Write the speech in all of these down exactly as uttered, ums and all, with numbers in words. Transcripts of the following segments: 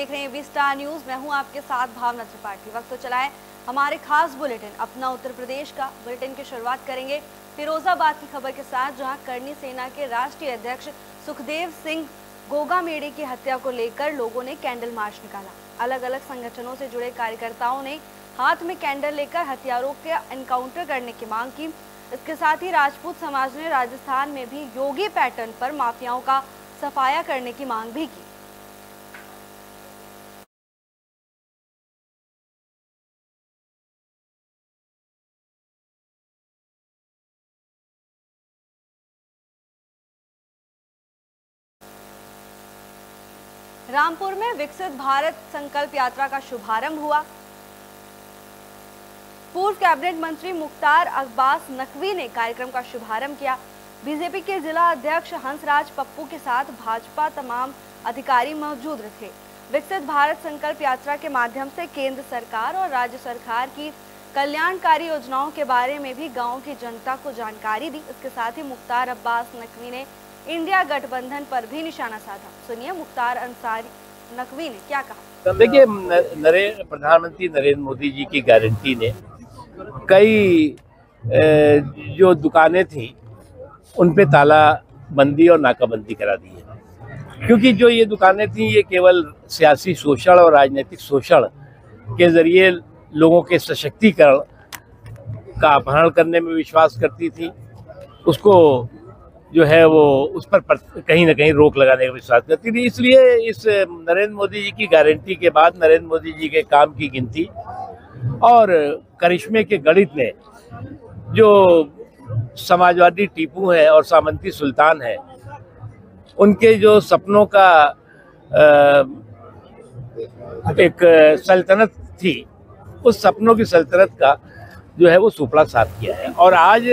देख रहे हैं वी स्टार न्यूज, मैं हूं आपके साथ भावना त्रिपाठी। वक्त तो चला है हमारे खास बुलेटिन अपना उत्तर प्रदेश का। बुलेटिन की शुरुआत करेंगे फिरोजाबाद की खबर के साथ, जहां करनी सेना के राष्ट्रीय अध्यक्ष सुखदेव सिंह गोगा मेड़े की हत्या को लेकर लोगों ने कैंडल मार्च निकाला। अलग अलग संगठनों से जुड़े कार्यकर्ताओं ने हाथ में कैंडल लेकर हत्यारों के एनकाउंटर करने की मांग की। इसके साथ ही राजपूत समाज ने राजस्थान में भी योगी पैटर्न पर माफियाओं का सफाया करने की मांग भी की। रामपुर में विकसित भारत संकल्प यात्रा का शुभारंभ हुआ। पूर्व कैबिनेट मंत्री मुख्तार अब्बास नकवी ने कार्यक्रम का शुभारंभ किया। बीजेपी के जिला अध्यक्ष हंसराज पप्पू के साथ भाजपा तमाम अधिकारी मौजूद थे। विकसित भारत संकल्प यात्रा के माध्यम से केंद्र सरकार और राज्य सरकार की कल्याणकारी योजनाओं के बारे में भी गाँव की जनता को जानकारी दी। इसके साथ ही मुख्तार अब्बास नकवी ने इंडिया गठबंधन पर भी निशाना साधा। सुनिए मुख्तार अंसारी नकवी ने क्या कहा। देखिए, नरेंद्र प्रधानमंत्री नरेंद्र मोदी जी की गारंटी ने कई जो दुकानें थी उन पे ताला बंदी और नाकाबंदी करा दी है, क्योंकि जो ये दुकानें थी ये केवल सियासी शोषण और राजनीतिक शोषण के जरिए लोगों के सशक्तिकरण का अपहरण करने में विश्वास करती थी, उसको जो है वो उस पर, पर कहीं ना कहीं रोक लगाने का विश्वास करती थी। इसलिए इस नरेंद्र मोदी जी की गारंटी के बाद नरेंद्र मोदी जी के काम की गिनती और करिश्मे के गणित ने जो समाजवादी टीपू हैं और सामंती सुल्तान हैं उनके जो सपनों का एक सल्तनत थी, उस सपनों की सल्तनत का जो है वो सुपड़ा साफ किया है। और आज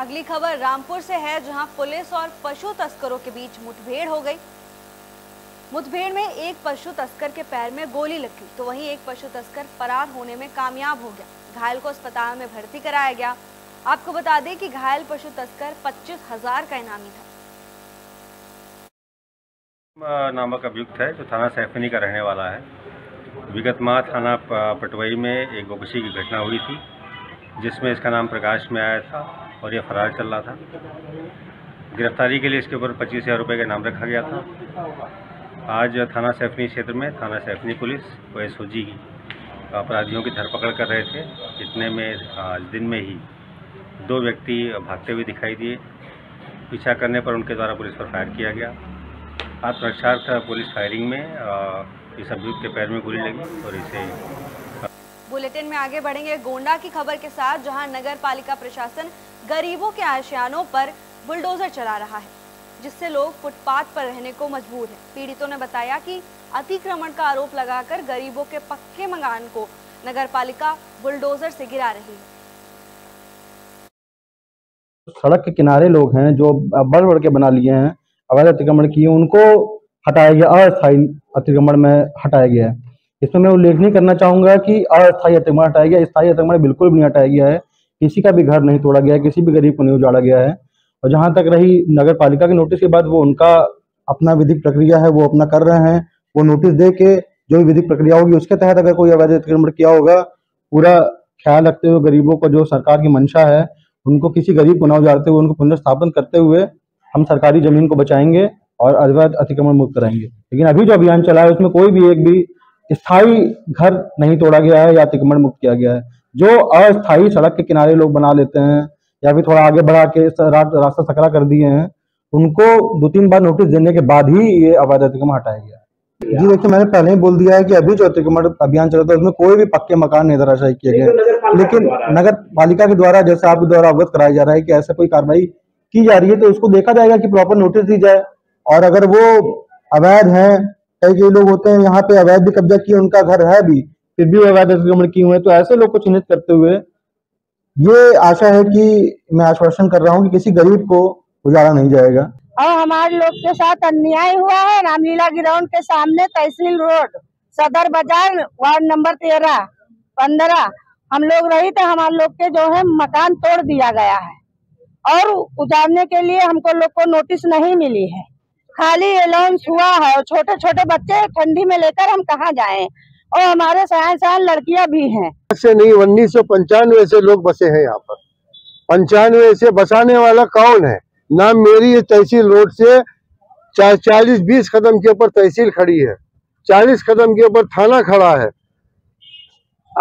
अगली खबर रामपुर से है, जहां पुलिस और पशु तस्करों के बीच मुठभेड़ हो गई। मुठभेड़ में एक पशु तस्कर के पैर में गोली लगी, तो वहीं एक पशु तस्कर फरार होने में कामयाब हो गया। घायल को अस्पताल में भर्ती कराया गया। आपको बता दें कि घायल पशु तस्कर पच्चीस हजार का इनामी था। नामक अभियुक्त है जो थाना सैफनी का रहने वाला है। विगत माह थाना पटवई में एक गोपशी की घटना हुई थी, जिसमें इसका नाम प्रकाश में आया था और ये फरार चल रहा था। गिरफ्तारी के लिए इसके ऊपर पच्चीस हज़ार रुपये का इनाम रखा गया था। आज थाना सैफनी क्षेत्र में थाना सैफनी पुलिस व एसओजी अपराधियों की धरपकड़ कर रहे थे। इतने में आज दिन में ही दो व्यक्ति भागते हुए दिखाई दिए। पीछा करने पर उनके द्वारा पुलिस पर फायर किया गया। आत्मरक्षार्थ पुलिस फायरिंग में इस अभियुक्त के पैर में गोली लगी और इसे। बुलेटिन में आगे बढ़ेंगे गोंडा की खबर के साथ, जहां नगर पालिका प्रशासन गरीबों के आशियानों पर बुलडोजर चला रहा है, जिससे लोग फुटपाथ पर रहने को मजबूर हैं। पीड़ितों ने बताया कि अतिक्रमण का आरोप लगाकर गरीबों के पक्के मकान को नगर पालिका बुलडोजर से गिरा रही है। सड़क के किनारे लोग हैं जो बढ़ बढ़ के बना लिए हैं, अवैध अतिक्रमण किए, उनको हटाया गया, अस्थायी अतिक्रमण में हटाया गया है। इसमें मैं उल्लेखनीय करना चाहूंगा कि अस्थायी अतिक्रमण हटाया गया, स्थायी अतिक्रमण बिल्कुल भी नहीं हटाया गया है। किसी का भी घर नहीं तोड़ा गया है, किसी भी गरीब को नहीं उजाड़ा गया है। और जहां तक रही नगर पालिका के नोटिस के बाद, वो उनका अपना विधिक प्रक्रिया है, वो अपना कर रहे हैं। वो नोटिस दे के जो भी विधिक प्रक्रिया होगी उसके तहत अगर कोई अवैध अतिक्रमण किया होगा, पूरा ख्याल रखते हुए गरीबों को जो सरकार की मंशा है, उनको किसी गरीब को न उजाड़ते हुए उनको पुनर्स्थापन करते हुए हम सरकारी जमीन को बचाएंगे और अवैध अतिक्रमण मुक्त कराएंगे। लेकिन अभी जो अभियान चला है उसमें कोई भी एक भी स्थायी घर नहीं तोड़ा गया है या अतिक्रमण मुक्त किया गया है। जो अस्थायी सड़क के किनारे लोग बना लेते हैं या फिर थोड़ा आगे बढ़ा के रास्ता सकरा कर दिए हैं, उनको दो तीन बार नोटिस देने के बाद ही ये अवैध अतिक्रमण हटाया गया। जी देखिए, मैंने पहले ही बोल दिया है कि अभी जो अतिक्रमण अभियान चला था उसमें कोई भी पक्के मकान नहीं धराशायी किए गए, लेकिन नगर पालिका के द्वारा जैसे आपके द्वारा अवगत कराया जा रहा है कि ऐसा कोई कार्रवाई की जा रही है, तो उसको देखा जाएगा कि प्रॉपर नोटिस दी जाए। और अगर वो अवैध है, कई कई लोग होते हैं यहाँ पे अवैध भी कब्जा किए, उनका घर है भी, फिर भी अवैध अतिक्रमण किए हुए, तो ऐसे लोग को चिन्हित करते हुए ये आशा है कि मैं आश्वासन कर रहा हूँ कि किसी गरीब को उजाड़ा नहीं जाएगा। और हमारे लोग के साथ अन्याय हुआ है रामलीला ग्राउंड के सामने, तहसील रोड, सदर बाजार, वार्ड नंबर तेरह पंद्रह हम लोग रही थे। हमारे लोग के जो है मकान तोड़ दिया गया है और उजाड़ने के लिए हमको लोग को नोटिस नहीं मिली है। खाली अलाउंस हुआ है, छोटे छोटे बच्चे ठंडी में लेकर हम कहाँ जाएं? और हमारे सयान सयान लड़कियां भी हैं। ऐसे नहीं, उन्नीस सौ पंचानवे से लोग बसे हैं यहाँ पर। पंचानवे से बसाने वाला कौन है? ना मेरी तहसील रोड से चालीस बीस कदम के ऊपर तहसील खड़ी है, चालीस कदम के ऊपर थाना खड़ा है,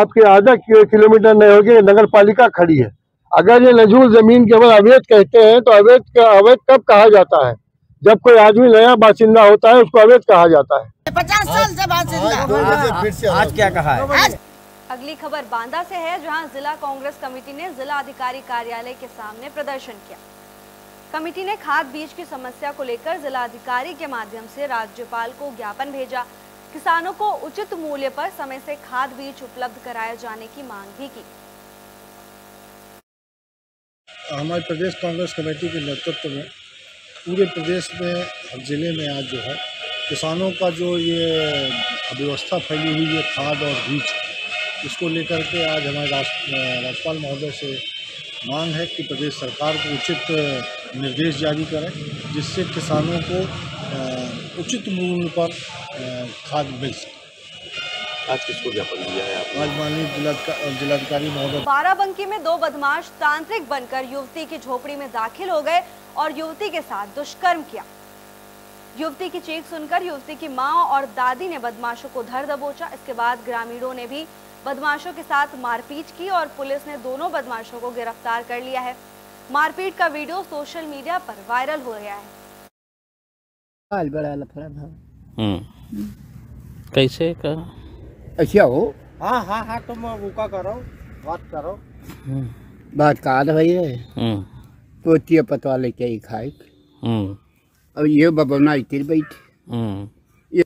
आपके आधा किलोमीटर नहीं होगी नगर पालिका खड़ी है। अगर ये नजूल जमीन के ऊपर अवैध कहते हैं तो अवैध का अवैध कब कहा जाता है? जब कोई आदमी नया बासिंदा होता है उसको अवैध कहा जाता है। पचास साल से बासिंदा, आज क्या कहा है? अगली खबर बांदा से है, जहां जिला कांग्रेस कमेटी ने जिला अधिकारी कार्यालय के सामने प्रदर्शन किया। कमेटी ने खाद बीज की समस्या को लेकर जिला अधिकारी के माध्यम से राज्यपाल को ज्ञापन भेजा। किसानों को उचित मूल्य पर समय से खाद बीज उपलब्ध कराए जाने की मांग भी की। हमारे प्रदेश कांग्रेस कमेटी के नेतृत्व में पूरे प्रदेश में जिले में आज जो है किसानों का जो ये अव्यवस्था फैली हुई है खाद और बीज, इसको लेकर के आज हमारे राज्यपाल महोदय से मांग है कि प्रदेश सरकार को उचित निर्देश जारी करें जिससे किसानों को उचित मूल्य पर खाद मिल सके। आज किसको ज्ञापन दिया है आप? आज माननीय जिलाधिकारी महोदय। बाराबंकी में दो बदमाश तांत्रिक बनकर युवती की झोपड़ी में दाखिल हो गए और युवती के साथ दुष्कर्म किया। युवती की चीख सुनकर युवती की मां और दादी ने बदमाशों को धर दबोचा। इसके बाद ग्रामीणों ने भी बदमाशों के साथ मारपीट की और पुलिस ने दोनों बदमाशों को गिरफ्तार कर लिया है। मारपीट का वीडियो सोशल मीडिया पर वायरल हो गया है। कैसे का अच्छा हो? हाँ हाँ हाँ, तुम भूखा करो, बात करो, बात कहा भाई है तो तिया पतवा लेके ही खाए। अब ये बबना इतनी बैठी।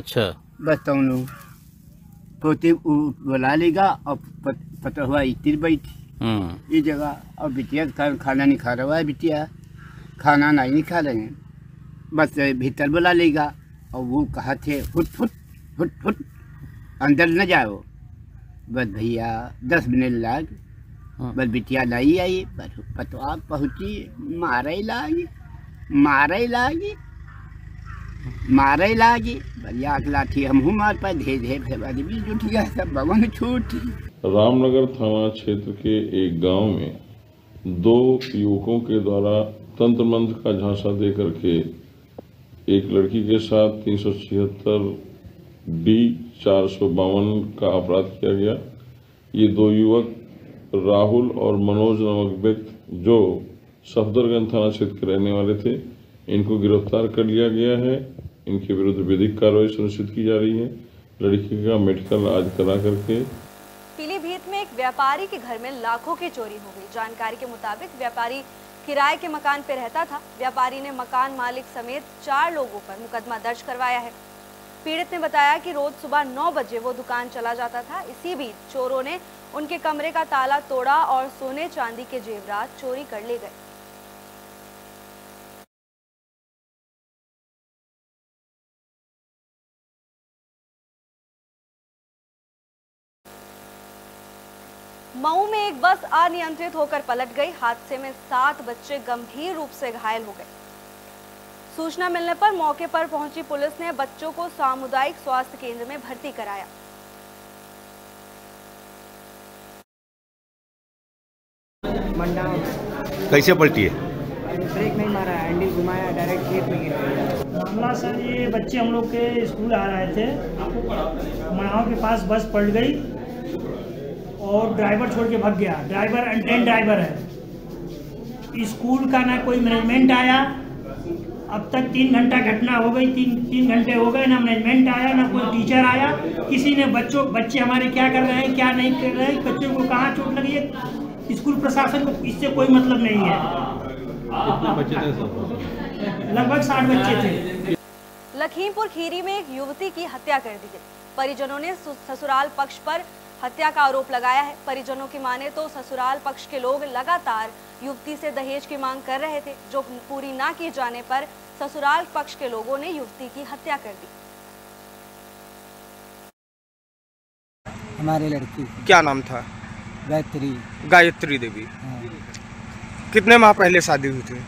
अच्छा बताऊँ लू पोते बुला लेगा और पतवा इतनी बैठी ये जगह। और बिटिया खाना नहीं खा रहा है, बिटिया खाना नहीं नहीं खा रहे हैं, बस भीतर बुला लेगा। और वो कहा थे फुट फुट फुट फुट अंदर न जाओ। बस भैया दस मिनट लाग, बस बिटिया लाई आई, बस पतवा पहुँची, मारे लागी मारे लागी मारे लागी भैया लाठी हम मार पाए। धीरे धीरे फिर आदमी जुट गया, सब भवन छूट। रामनगर थाना क्षेत्र के एक गांव में दो युवकों के द्वारा तंत्र मंत्र का झांसा दे करके एक लड़की के साथ तीन सौ छिहत्तर डी चार सौ बावन का अपराध किया गया। ये दो युवक राहुल और मनोज नामक व्यक्ति जो सफदरगंज थाना क्षेत्र के रहने वाले थे, इनको गिरफ्तार कर लिया गया है। इनके विरुद्ध विधिक कार्रवाई सुनिश्चित की जा रही है। लड़की का मेडिकल आज करा करके। पीलीभीत में एक व्यापारी के घर में लाखों की चोरी हो गई। जानकारी के मुताबिक व्यापारी किराए के मकान पर रहता था। व्यापारी ने मकान मालिक समेत चार लोगों पर मुकदमा दर्ज करवाया है। पीड़ित ने बताया कि रोज सुबह नौ बजे वो दुकान चला जाता था। इसी बीच चोरों ने उनके कमरे का ताला तोड़ा और सोने चांदी के जेवरात चोरी कर ले गए। मऊ में एक बस अनियंत्रित होकर पलट गई। हादसे में सात बच्चे गंभीर रूप से घायल हो गए। सूचना मिलने पर मौके पर पहुंची पुलिस ने बच्चों को सामुदायिक स्वास्थ्य केंद्र में भर्ती कराया। कैसे पलटी है? ब्रेक नहीं मारा, हैंडल घुमाया, डायरेक्ट खेत में गिरा। मामला सर ये बच्चे हम लोग के स्कूल आ रहे थे, मनाव के पास बस पलट गई और ड्राइवर छोड़ के भाग गया। ड्राइवर अनटेन ड्राइवर है। स्कूल का ना कोई मैनेजमेंट आया, अब तक तीन घंटा घटना हो गई, तीन तीन घंटे हो गए, ना मैनेजमेंट आया ना कोई टीचर आया। किसी ने बच्चों बच्चे हमारे क्या कर रहे हैं क्या नहीं कर रहे हैं, बच्चों को कहाँ चोट लगी है, स्कूल प्रशासन को इससे कोई मतलब नहीं है। लगभग साठ बच्चे थे। लखीमपुर खीरी में एक युवती की हत्या कर दी गई। परिजनों ने ससुराल पक्ष पर हत्या का आरोप लगाया है। परिजनों की माने तो ससुराल पक्ष के लोग लगातार युवती से दहेज की मांग कर रहे थे, जो पूरी ना किए जाने पर ससुराल पक्ष के लोगों ने युवती की हत्या कर दी। हमारी लड़की क्या नाम था? गायत्री गायत्री देवी। कितने माह पहले शादी हुई थी?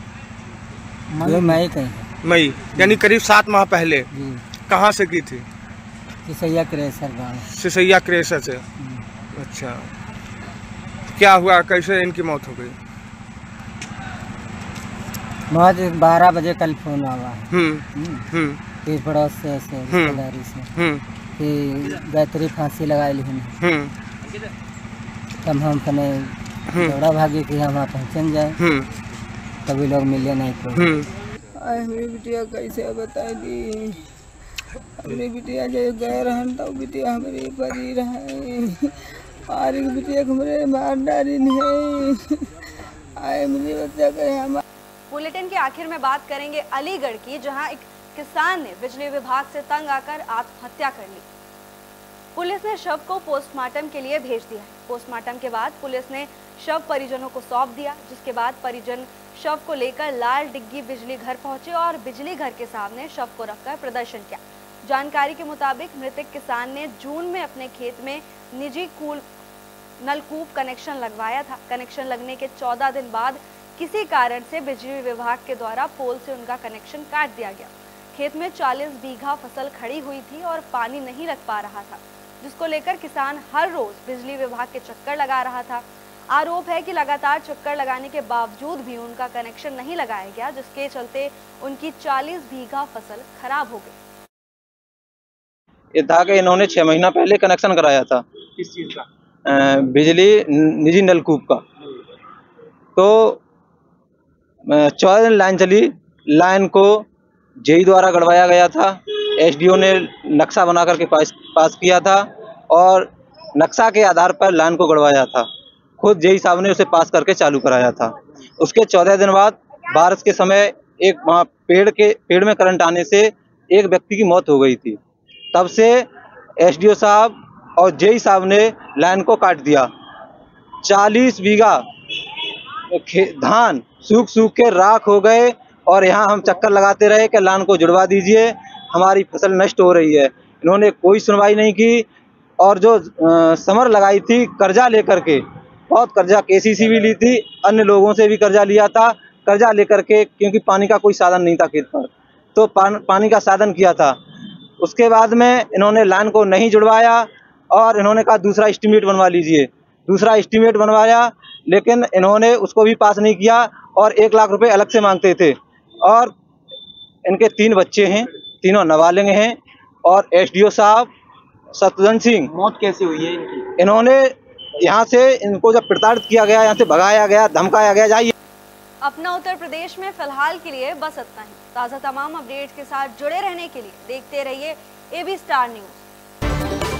मई मई कही मई यानी करीब सात माह पहले। कहाँ से की थी? सिसैया क्रेशर गांव। सिसैया क्रेशर से। अच्छा, क्या हुआ, कैसे इनकी मौत हो गई? मौत बारह बजे कल फोन आवा है फिर पड़ोस से ऐसे रिश्तेदारी से कि गायत्री फांसी लगाई ली। तब हम तने दौड़ा भागी कि हम वहाँ पहुँचन जाए, तभी लोग मिले नहीं तो। मेरी बिटिया कैसे बताए दी, हमारी बिटिया जो गए रहन तो बिटिया हमारी परी रहे, और एक बिटिया हमारे मार डाली है। आए मेरी बच्चा कहे हम। बुलेटिन के आखिर में बात करेंगे अलीगढ़ की, जहां एक किसान ने बिजली विभाग से तंग आकर आत्महत्या कर ली। पुलिस ने शव को पोस्टमार्टम के लिए भेज दिया है। पोस्टमार्टम के बाद पुलिस ने शव परिजनों को सौंप दिया, जिसके बाद परिजन शव को लेकर लाल डिग्गी बिजली घर पहुंचे और बिजली घर के सामने शव को रखकर प्रदर्शन किया। जानकारी के मुताबिक मृतक किसान ने जून में अपने खेत में निजी कूल नलकूप कनेक्शन लगवाया था। कनेक्शन लगने के चौदह दिन बाद किसी कारण से बिजली विभाग के द्वारा पोल से उनका कनेक्शन काट दिया गया। खेत में चालीस बीघा फसल खड़ी हुई थी और पानी नहीं लग पा रहा था, जिसको लेकर किसान हर रोज बिजली विभाग के चक्कर लगा रहा था। आरोप है कि लगातार चक्कर लगाने के बावजूद भी उनका कनेक्शन नहीं लगाया गया, जिसके चलते उनकी चालीस बीघा फसल खराब हो गई। ये था कि इन्होंने छह महीना पहले कनेक्शन कराया था। किस चीज का? बिजली निजी नलकूप का। तो चौदह दिन लाइन चली, लाइन को जेई द्वारा गड़वाया गया था। एसडीओ ने नक्शा बना करके पास पास किया था और नक्शा के आधार पर लाइन को गड़वाया था। खुद जेई साहब ने उसे पास करके चालू कराया था। उसके चौदह दिन बाद बारिश के समय एक वहाँ पेड़ के पेड़ में करंट आने से एक व्यक्ति की मौत हो गई थी। तब से एसडीओ साहब और जेई साहब ने लाइन को काट दिया। चालीस बीघा धान सूख सूख के राख हो गए और यहाँ हम चक्कर लगाते रहे कि लाइन को जुड़वा दीजिए, हमारी फसल नष्ट हो रही है। इन्होंने कोई सुनवाई नहीं की और जो समर लगाई थी कर्जा लेकर के, बहुत कर्जा केसीसी भी ली थी, अन्य लोगों से भी कर्जा लिया था। कर्जा लेकर के क्योंकि पानी का कोई साधन नहीं था खेत पर, तो पान, पानी का साधन किया था। उसके बाद में इन्होंने लाइन को नहीं जुड़वाया और इन्होंने कहा दूसरा एस्टीमेट बनवा लीजिए। दूसरा एस्टीमेट बनवाया, लेकिन इन्होंने उसको भी पास नहीं किया और एक लाख रुपए अलग से मांगते थे। और इनके तीन बच्चे हैं, तीनों नाबालिग हैं। और एसडीओ साहब सतजन सिंह। मौत कैसे हुई है इनकी? इन्होंने यहाँ से, इनको जब प्रताड़ित किया गया, यहाँ से भगाया गया, धमकाया गया। जाइए। अपना उत्तर प्रदेश में फिलहाल के लिए बस इतना ही। ताज़ा तमाम अपडेट्स के साथ जुड़े रहने के लिए देखते रहिए एबी स्टार न्यूज।